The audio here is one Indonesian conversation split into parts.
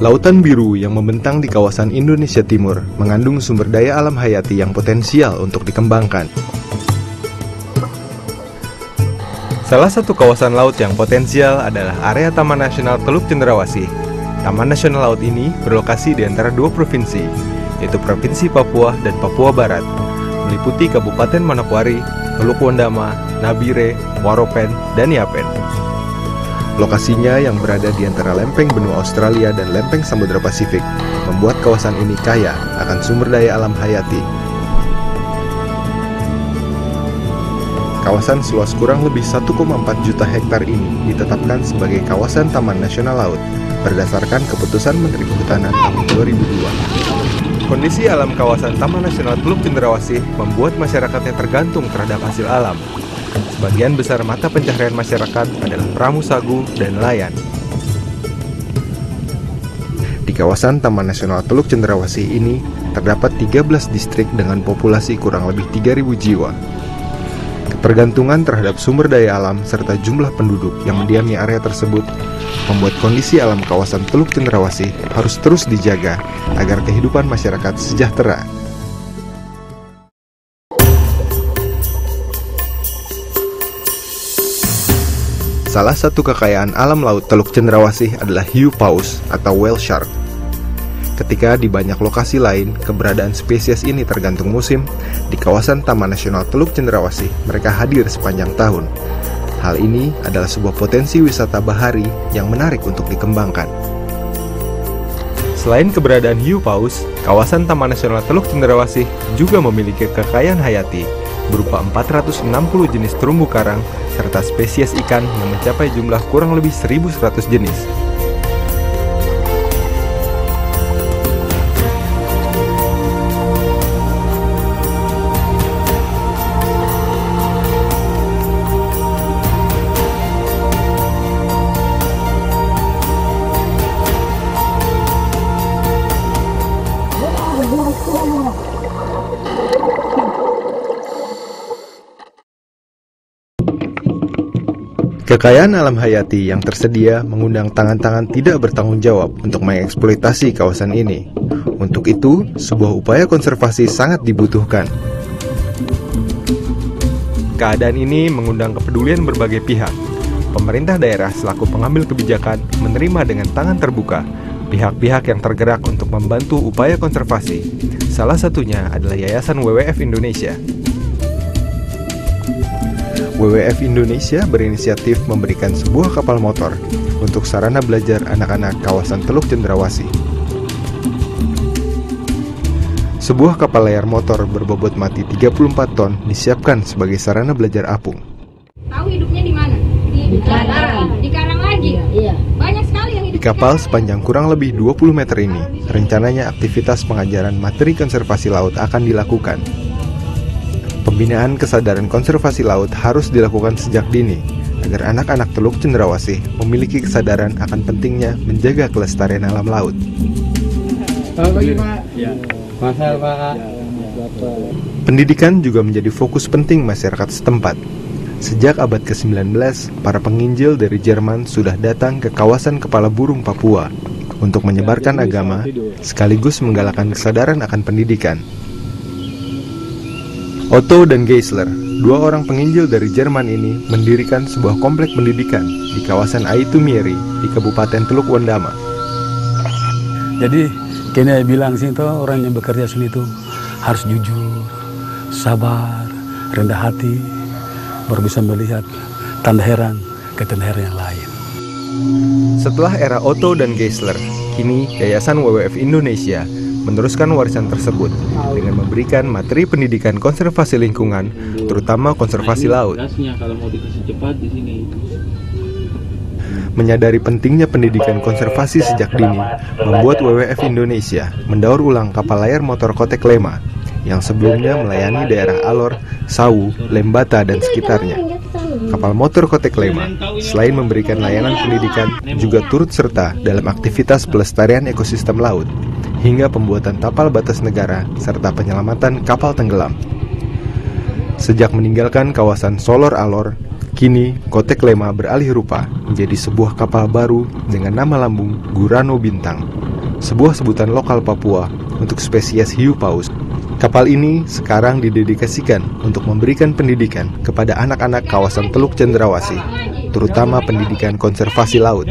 Lautan biru yang membentang di kawasan Indonesia Timur mengandung sumber daya alam hayati yang potensial untuk dikembangkan. Salah satu kawasan laut yang potensial adalah area Taman Nasional Teluk Cendrawasih. Taman Nasional Laut ini berlokasi di antara dua provinsi, yaitu Provinsi Papua dan Papua Barat, meliputi Kabupaten Manokwari, Teluk Wondama, Nabire, Waropen, dan Yapen. Lokasinya yang berada di antara Lempeng Benua Australia dan Lempeng Samudra Pasifik membuat kawasan ini kaya akan sumber daya alam hayati. Kawasan seluas kurang lebih 1,4 juta hektar ini ditetapkan sebagai kawasan Taman Nasional Laut berdasarkan keputusan Menteri Kehutanan tahun 2002. Kondisi alam kawasan Taman Nasional Teluk Cendrawasih membuat masyarakatnya tergantung terhadap hasil alam. Sebagian besar mata pencaharian masyarakat adalah pramu sagu dan nelayan. Di kawasan Taman Nasional Teluk Cendrawasih ini terdapat 13 distrik dengan populasi kurang lebih 3.000 jiwa. Ketergantungan terhadap sumber daya alam serta jumlah penduduk yang mendiami area tersebut membuat kondisi alam kawasan Teluk Cendrawasih harus terus dijaga agar kehidupan masyarakat sejahtera. Salah satu kekayaan alam laut Teluk Cendrawasih adalah hiu paus atau whale shark. Ketika di banyak lokasi lain, keberadaan spesies ini tergantung musim, di kawasan Taman Nasional Teluk Cendrawasih mereka hadir sepanjang tahun. Hal ini adalah sebuah potensi wisata bahari yang menarik untuk dikembangkan. Selain keberadaan hiu paus, kawasan Taman Nasional Teluk Cendrawasih juga memiliki kekayaan hayati berupa 460 jenis terumbu karang serta spesies ikan yang mencapai jumlah kurang lebih 1.100 jenis. Kekayaan alam hayati yang tersedia mengundang tangan-tangan tidak bertanggung jawab untuk mengeksploitasi kawasan ini. Untuk itu, sebuah upaya konservasi sangat dibutuhkan. Keadaan ini mengundang kepedulian berbagai pihak. Pemerintah daerah selaku pengambil kebijakan menerima dengan tangan terbuka pihak-pihak yang tergerak untuk membantu upaya konservasi. Salah satunya adalah Yayasan WWF Indonesia. WWF Indonesia berinisiatif memberikan sebuah kapal motor untuk sarana belajar anak-anak kawasan Teluk Cendrawasih. Sebuah kapal layar motor berbobot mati 34 ton disiapkan sebagai sarana belajar apung. Tahu hidupnya di mana? Di karang. Di karang lagi? Iya. Banyak sekali yang hidup di kapal sepanjang kurang lebih 20 meter ini. Rencananya aktivitas pengajaran materi konservasi laut akan dilakukan. Pembinaan kesadaran konservasi laut harus dilakukan sejak dini, agar anak-anak Teluk Cendrawasih memiliki kesadaran akan pentingnya menjaga kelestarian alam laut. Selamat pagi, Pak. Ya. Masal, Pak. Pendidikan juga menjadi fokus penting masyarakat setempat. Sejak abad ke-19, para penginjil dari Jerman sudah datang ke kawasan Kepala Burung Papua untuk menyebarkan agama, sekaligus menggalakkan kesadaran akan pendidikan. Otto dan Geisler, dua orang penginjil dari Jerman ini, mendirikan sebuah komplek pendidikan di kawasan Aitumiri di Kabupaten Teluk Wondama. Jadi, kayaknya bilang sih itu orang yang bekerja seni itu harus jujur, sabar, rendah hati, baru bisa melihat tanda heran ke tanda heran yang lain. Setelah era Otto dan Geisler, kini Yayasan WWF Indonesia meneruskan warisan tersebut dengan memberikan materi pendidikan konservasi lingkungan, terutama konservasi laut. Menyadari pentingnya pendidikan konservasi sejak dini, membuat WWF Indonesia mendaur ulang kapal layar motor Kotek Lema yang sebelumnya melayani daerah Alor, Sawu, Lembata, dan sekitarnya. kapal motor Kotek Lema selain memberikan layanan pendidikan juga turut serta dalam aktivitas pelestarian ekosistem laut hingga pembuatan tapal batas negara serta penyelamatan kapal tenggelam. Sejak meninggalkan kawasan Solor Alor, kini Kotek Lema beralih rupa menjadi sebuah kapal baru dengan nama lambung Gurano Bintang, sebuah sebutan lokal Papua untuk spesies hiu paus. Kapal ini sekarang didedikasikan untuk memberikan pendidikan kepada anak-anak kawasan Teluk Cendrawasih, terutama pendidikan konservasi laut.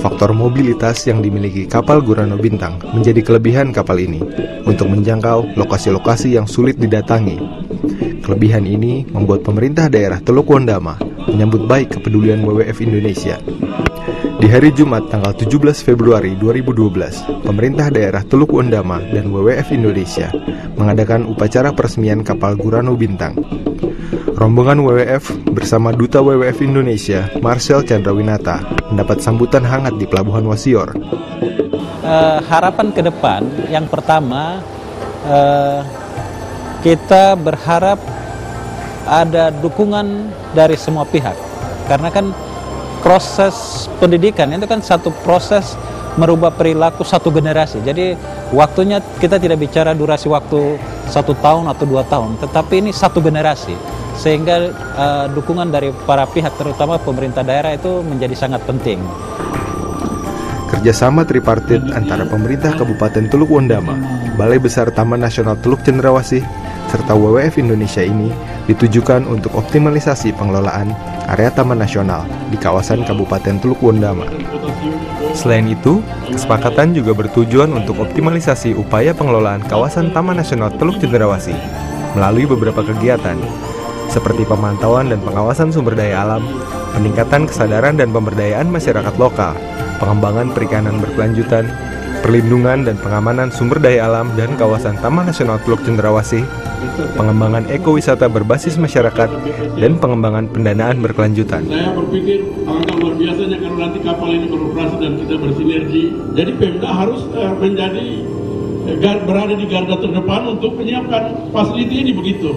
Faktor mobilitas yang dimiliki kapal Gurano Bintang menjadi kelebihan kapal ini untuk menjangkau lokasi-lokasi yang sulit didatangi. Kelebihan ini membuat pemerintah daerah Teluk Wondama menyambut baik kepedulian WWF Indonesia. Di hari Jumat tanggal 17 Februari 2012, pemerintah daerah Teluk Wondama dan WWF Indonesia mengadakan upacara peresmian kapal Gurano Bintang. Rombongan WWF bersama Duta WWF Indonesia, Marcel Chandrawinata, mendapat sambutan hangat di Pelabuhan Wasior. Harapan ke depan, yang pertama, kita berharap ada dukungan dari semua pihak. Karena kan proses pendidikan itu kan satu proses merubah perilaku satu generasi. Jadi waktunya kita tidak bicara durasi waktu 1 tahun atau 2 tahun, tetapi ini satu generasi. Sehingga dukungan dari para pihak, terutama pemerintah daerah, itu menjadi sangat penting. Kerjasama tripartit antara pemerintah Kabupaten Teluk Wondama, Balai Besar Taman Nasional Teluk Cendrawasih, serta WWF Indonesia ini ditujukan untuk optimalisasi pengelolaan area taman nasional di kawasan Kabupaten Teluk Wondama. Selain itu, kesepakatan juga bertujuan untuk optimalisasi upaya pengelolaan kawasan Taman Nasional Teluk Cendrawasih melalui beberapa kegiatan, seperti pemantauan dan pengawasan sumber daya alam, peningkatan kesadaran dan pemberdayaan masyarakat lokal, pengembangan perikanan berkelanjutan, perlindungan dan pengamanan sumber daya alam dan kawasan Taman Nasional Teluk Cendrawasih, pengembangan ekowisata berbasis masyarakat, dan pengembangan pendanaan berkelanjutan. Saya berpikir apakah luar biasanya kalau nanti kapal ini beroperasi dan kita bersinergi, jadi Pemda harus menjadi berada di garda terdepan untuk menyiapkan fasiliti ini begitu.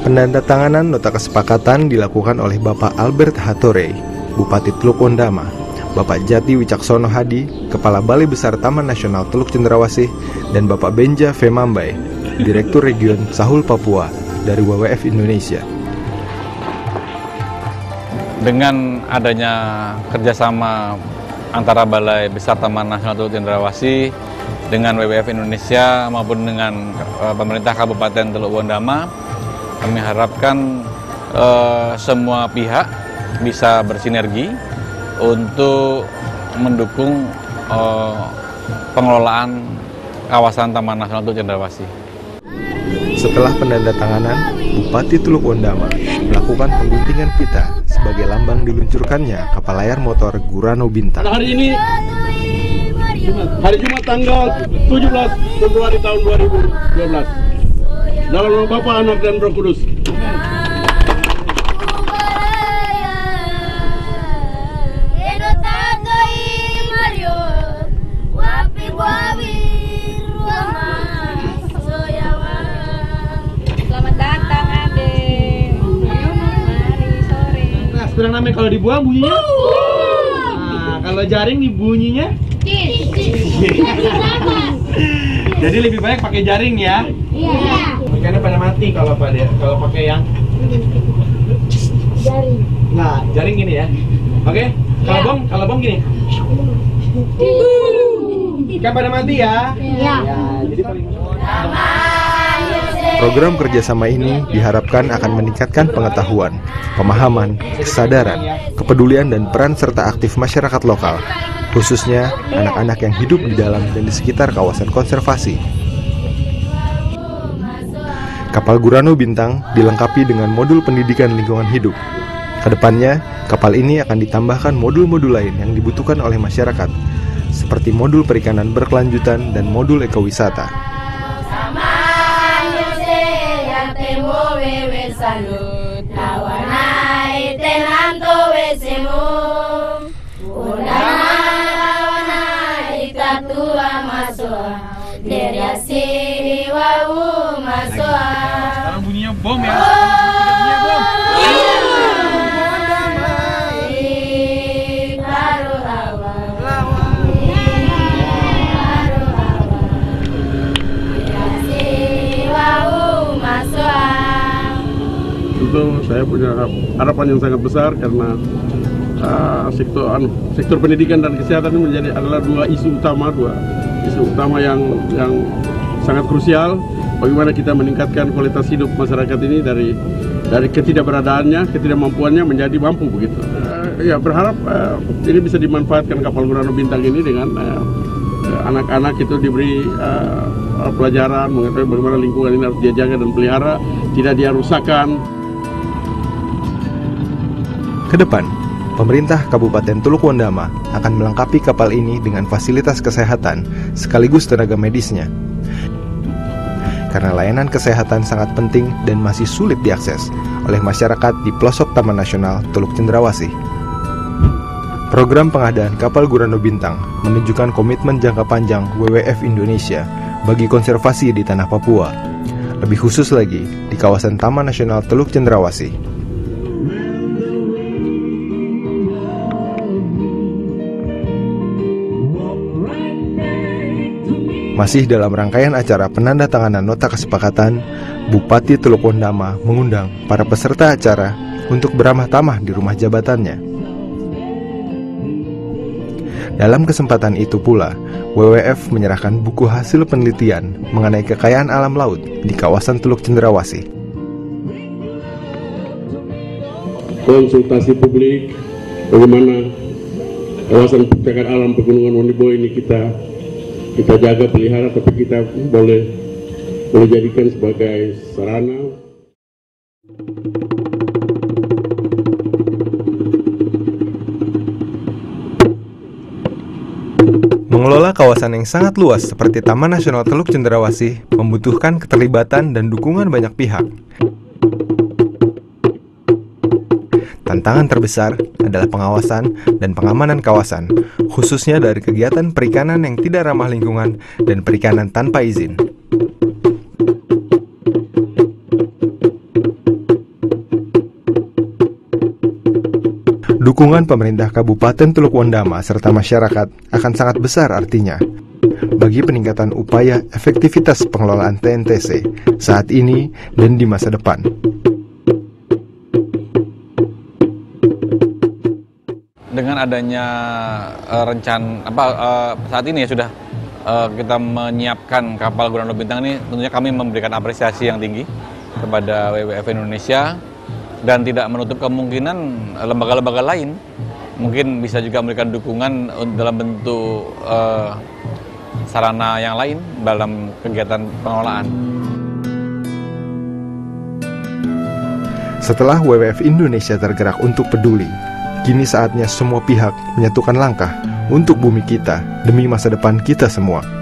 Penandatanganan nota kesepakatan dilakukan oleh Bapak Albert Hatore, Bupati Teluk Wondama, Bapak Jati Wicaksono Hadi, Kepala Balai Besar Taman Nasional Teluk Cendrawasih, dan Bapak Benja V. Mambai, Direktur Region Sahul Papua dari WWF Indonesia. Dengan adanya kerjasama antara Balai Besar Taman Nasional Teluk Cendrawasih dengan WWF Indonesia maupun dengan pemerintah Kabupaten Teluk Wondama, kami harapkan semua pihak bisa bersinergi untuk mendukung pengelolaan kawasan Taman Nasional Teluk Cendrawasih. Setelah penandatanganan, Bupati Teluk Wondama melakukan pengguntingan pita sebagai lambang diluncurkannya kapal layar motor Gurano Bintang. Hari ini, hari Jumat tanggal 17 Februari tahun 2012. Dalam nama Bapa, Anak, dan Roh Kudus. Selamat datang, adik. Mari sore. Nah, sedang namanya kalau dibuang bunyinya. Nah, kalau jaring nih bunyinya. Jadi lebih banyak pakai jaring ya. Iya. Karena pada mati kalau pada pakai yang jaring. Nah, jaring gini ya. Oke? Kalau bom, gini. Kan pada mati ya. Iya. Ya, jadi paling program kerjasama ini diharapkan akan meningkatkan pengetahuan, pemahaman, kesadaran, kepedulian dan peran serta aktif masyarakat lokal, khususnya anak-anak yang hidup di dalam dan di sekitar kawasan konservasi. Kapal Gurano Bintang dilengkapi dengan modul pendidikan lingkungan hidup. Kedepannya, kapal ini akan ditambahkan modul-modul lain yang dibutuhkan oleh masyarakat, seperti modul perikanan berkelanjutan dan modul ekowisata. salut lawana itenanto wesemu undana lawana itatua masoa deriasiri wau masoa. Sekarang bunyinya bom ya. Itu saya punya harapan yang sangat besar karena sektor pendidikan dan kesehatan ini menjadi adalah dua isu utama yang sangat krusial bagaimana kita meningkatkan kualitas hidup masyarakat ini dari ketidakberadaannya, ketidakmampuannya menjadi mampu begitu. Ya berharap ini bisa dimanfaatkan kapal Gurano Bintang ini dengan anak-anak itu diberi pelajaran mengenai bagaimana lingkungan ini harus dijaga dan pelihara, tidak dirusakan. Kedepan, pemerintah Kabupaten Teluk Wondama akan melengkapi kapal ini dengan fasilitas kesehatan sekaligus tenaga medisnya. Karena layanan kesehatan sangat penting dan masih sulit diakses oleh masyarakat di pelosok Taman Nasional Teluk Cendrawasih. Program pengadaan kapal Gurano Bintang menunjukkan komitmen jangka panjang WWF Indonesia bagi konservasi di tanah Papua, lebih khusus lagi di kawasan Taman Nasional Teluk Cendrawasih. Masih dalam rangkaian acara penandatanganan nota kesepakatan, Bupati Teluk Wondama mengundang para peserta acara untuk beramah-tamah di rumah jabatannya. Dalam kesempatan itu pula, WWF menyerahkan buku hasil penelitian mengenai kekayaan alam laut di kawasan Teluk Cendrawasih. Konsultasi publik bagaimana kawasan percayakan alam pegunungan Wondiboy ini kita jaga pelihara, tapi kita boleh jadikan sebagai sarana. Mengelola kawasan yang sangat luas seperti Taman Nasional Teluk Cendrawasih membutuhkan keterlibatan dan dukungan banyak pihak. Tantangan terbesar adalah pengawasan dan pengamanan kawasan, khususnya dari kegiatan perikanan yang tidak ramah lingkungan dan perikanan tanpa izin. Dukungan pemerintah Kabupaten Teluk Wondama serta masyarakat akan sangat besar artinya bagi peningkatan upaya efektivitas pengelolaan TNTC saat ini dan di masa depan. Dengan adanya saat ini ya sudah kita menyiapkan kapal Gurano Bintang ini, tentunya kami memberikan apresiasi yang tinggi kepada WWF Indonesia dan tidak menutup kemungkinan lembaga-lembaga lain mungkin bisa juga memberikan dukungan dalam bentuk sarana yang lain dalam kegiatan pengelolaan. Setelah WWF Indonesia tergerak untuk peduli, kini saatnya semua pihak menyatukan langkah untuk bumi kita demi masa depan kita semua.